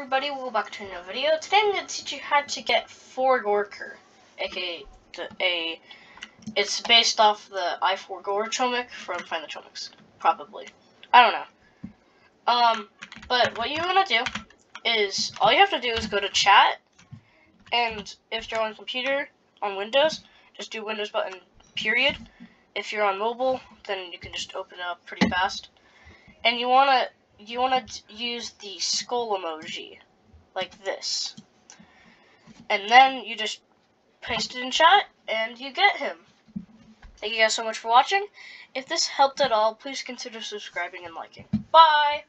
everybody, welcome back to another video. Today I'm going to teach you how to get Forgorker, aka it's based off the iForg Chomic from Find the Chomiks, probably. I don't know. But what you want to do is all you have to do is go to chat, and if you're on computer on Windows, just do Windows button period. If you're on mobile, then you can just open it up pretty fast, and you want to use the skull emoji, like this. And then you just paste it in chat, and you get him. Thank you guys so much for watching. If this helped at all, please consider subscribing and liking. Bye!